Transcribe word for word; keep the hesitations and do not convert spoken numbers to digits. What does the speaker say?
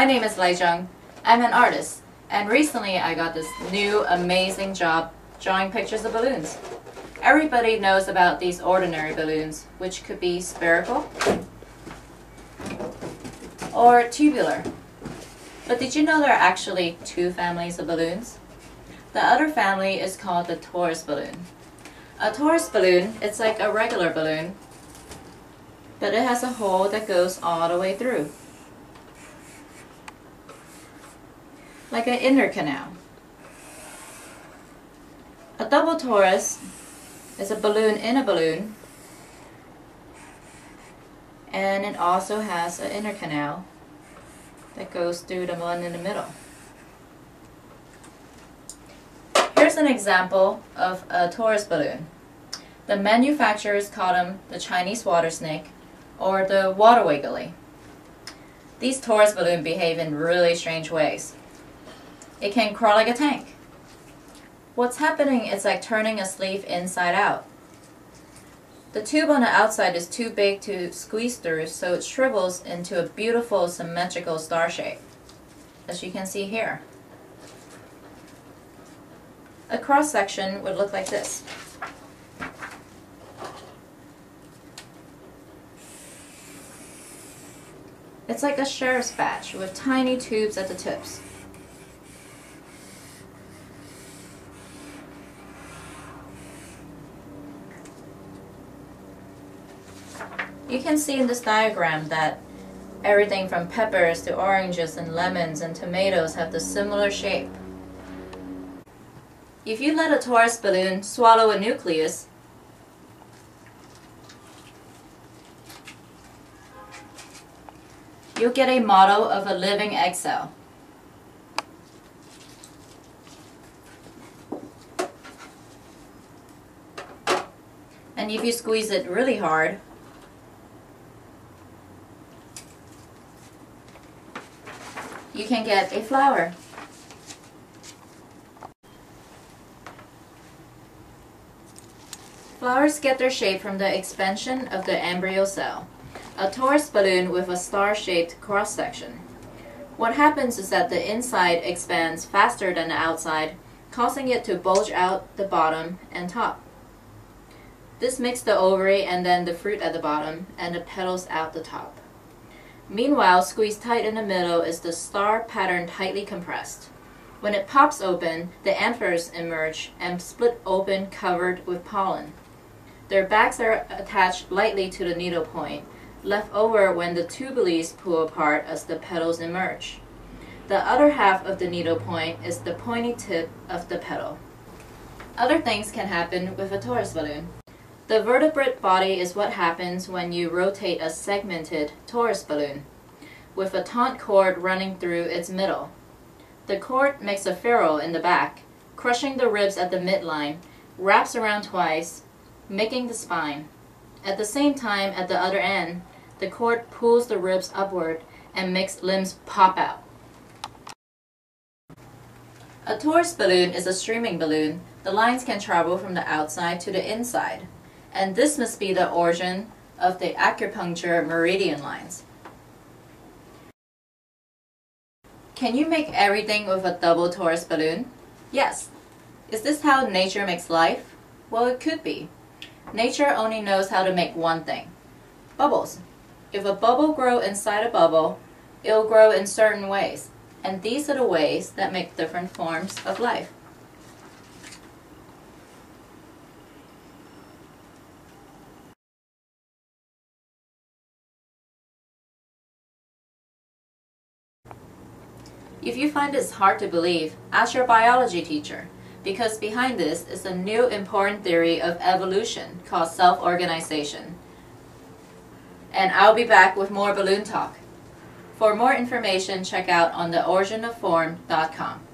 My name is Lai Chung. I'm an artist, and recently I got this new amazing job drawing pictures of balloons. Everybody knows about these ordinary balloons, which could be spherical or tubular. But did you know there are actually two families of balloons? The other family is called the torus balloon. A torus balloon, it's like a regular balloon, but it has a hole that goes all the way through, like an inner canal. A double torus is a balloon in a balloon, and it also has an inner canal that goes through the one in the middle. Here's an example of a torus balloon. The manufacturers call them the Chinese water snake or the water wiggly. These torus balloons behave in really strange ways. It can crawl like a tank. What's happening is like turning a sleeve inside out. The tube on the outside is too big to squeeze through, so it shrivels into a beautiful symmetrical star shape, as you can see here. A cross section would look like this. It's like a sheriff's badge with tiny tubes at the tips. You can see in this diagram that everything from peppers to oranges and lemons and tomatoes have the similar shape. If you let a torus balloon swallow a nucleus, you'll get a model of a living egg cell. And if you squeeze it really hard, you can get a flower. Flowers get their shape from the expansion of the embryo cell, a torus balloon with a star-shaped cross-section. What happens is that the inside expands faster than the outside, causing it to bulge out the bottom and top. This makes the ovary and then the fruit at the bottom and the petals out the top. Meanwhile, squeezed tight in the middle is the star pattern tightly compressed. When it pops open, the anthers emerge and split open covered with pollen. Their backs are attached lightly to the needle point, left over when the tubules pull apart as the petals emerge. The other half of the needle point is the pointy tip of the petal. Other things can happen with a torus balloon. The vertebrate body is what happens when you rotate a segmented torus balloon, with a taut cord running through its middle. The cord makes a ferrule in the back, crushing the ribs at the midline, wraps around twice, making the spine. At the same time, at the other end, the cord pulls the ribs upward and makes limbs pop out. A torus balloon is a streaming balloon. The lines can travel from the outside to the inside. And this must be the origin of the acupuncture meridian lines. Can you make everything with a double torus balloon? Yes. Is this how nature makes life? Well, it could be. Nature only knows how to make one thing. Bubbles. If a bubble grows inside a bubble, it will grow in certain ways. And these are the ways that make different forms of life. If you find this hard to believe, ask your biology teacher, because behind this is a new important theory of evolution called self-organization. And I'll be back with more balloon talk. For more information, check out on the origin of form dot com.